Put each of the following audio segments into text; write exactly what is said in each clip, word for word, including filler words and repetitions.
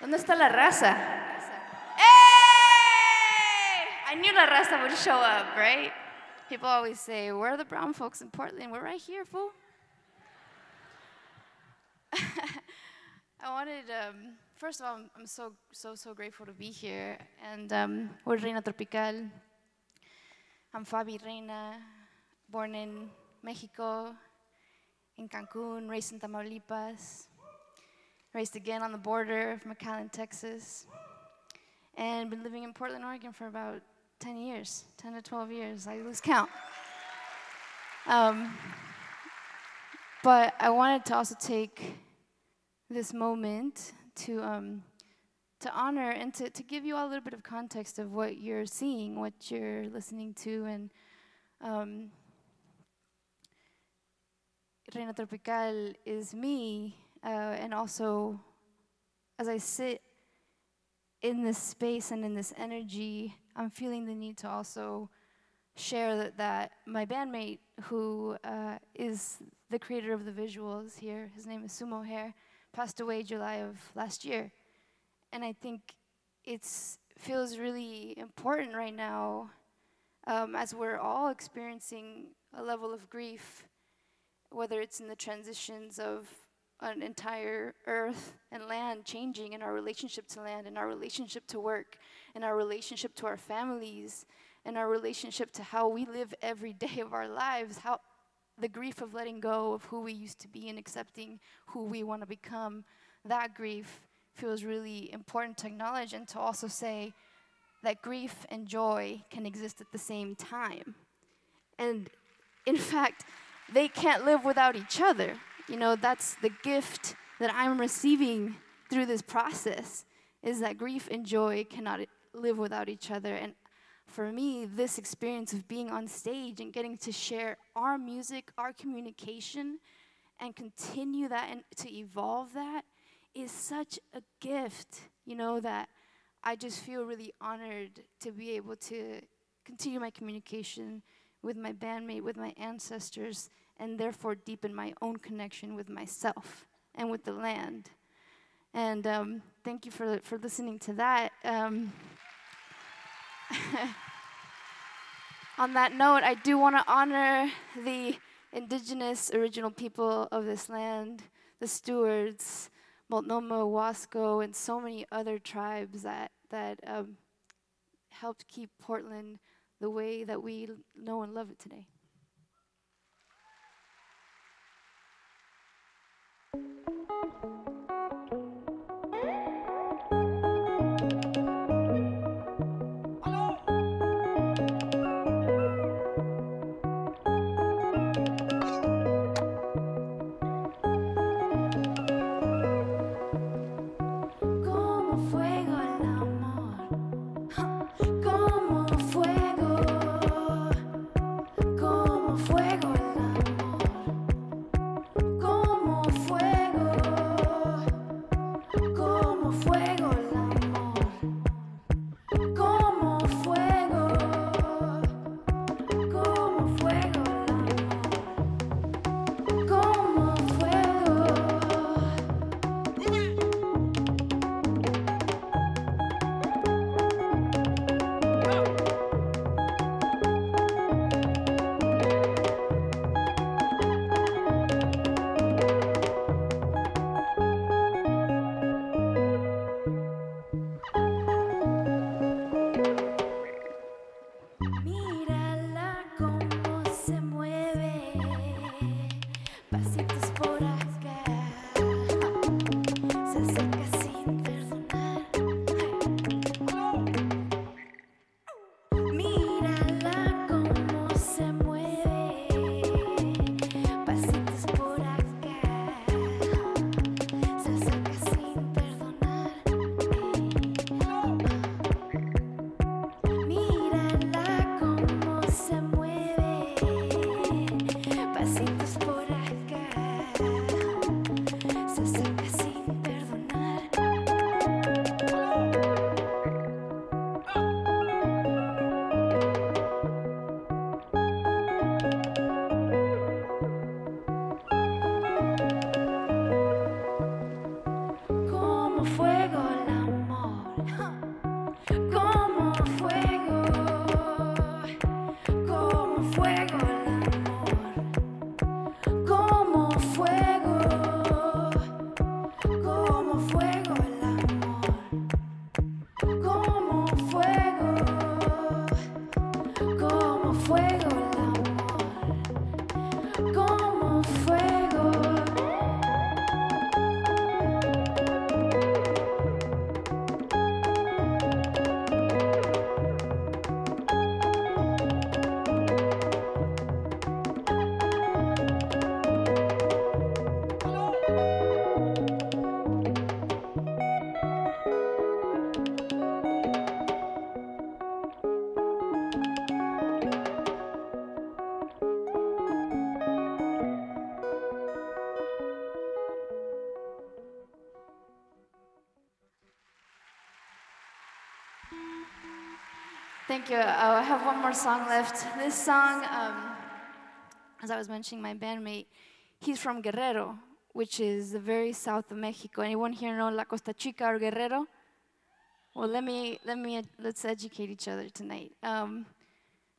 ¿Dónde está la raza? Hey! I knew La Raza would show up, right? People always say, where are the brown folks in Portland? We're right here, fool. I wanted, um, first of all, I'm, I'm so, so, so grateful to be here. And um, we're Reina Tropical. I'm Fabi Reina, born in Mexico, in Cancun, raised in Tamaulipas. Raised again on the border of McAllen, Texas. and been living in Portland, Oregon for about ten years, ten to twelve years, I lose count. Um, but I wanted to also take this moment to um, to honor and to, to give you all a little bit of context of what you're seeing, what you're listening to, and um, Reina Tropical is me, uh, and also as I sit in this space and in this energy, I'm feeling the need to also share that, that my bandmate, who uh, is the creator of the visuals here, his name is Sumohair, passed away July of last year. And I think it feels really important right now, um, as we're all experiencing a level of grief, whether it's in the transitions of an entire earth and land changing, in our relationship to land, in our relationship to work, in our relationship to our families, in our relationship to how we live every day of our lives, how the grief of letting go of who we used to be and accepting who we want to become, that grief feels really important to acknowledge, and to also say that grief and joy can exist at the same time. And in fact, they can't live without each other. You know, that's the gift that I'm receiving through this process, is that grief and joy cannot live without each other. And for me, this experience of being on stage and getting to share our music, our communication, and continue that and to evolve that is such a gift, you know, that I just feel really honored to be able to continue my communication with my bandmate, with my ancestors, and therefore deepen my own connection with myself and with the land. And um, thank you for, for listening to that. Um, on that note, I do want to honor the indigenous original people of this land, the stewards, Multnomah, Wasco, and so many other tribes that, that um, helped keep Portland the way that we know and love it today. Fuego. Thank you. Oh, I have one more song left. This song, um, as I was mentioning, my bandmate, he's from Guerrero, which is the very south of Mexico. Anyone here know La Costa Chica or Guerrero? Well, let me, let me, let's educate each other tonight. Um,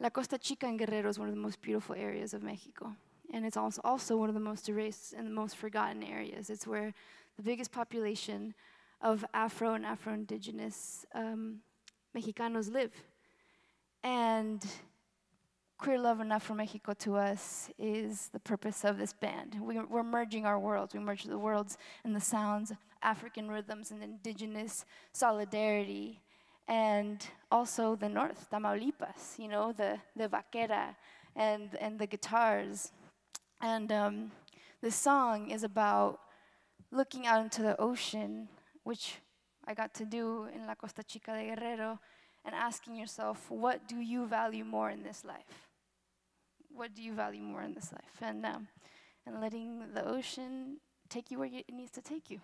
La Costa Chica in Guerrero is one of the most beautiful areas of Mexico. And it's also, also one of the most erased and the most forgotten areas. It's where the biggest population of Afro and Afro-Indigenous um, Mexicanos live. And Queer Love and Afro-Mexico to us is the purpose of this band. We, we're merging our worlds. We merge the worlds and the sounds, African rhythms and indigenous solidarity. And also the north, Tamaulipas, you know, the, the vaquera and, and the guitars. And um, this song is about looking out into the ocean, which I got to do in La Costa Chica de Guerrero, and asking yourself, what do you value more in this life? What do you value more in this life? And, um, and letting the ocean take you where it needs to take you.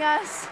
Us.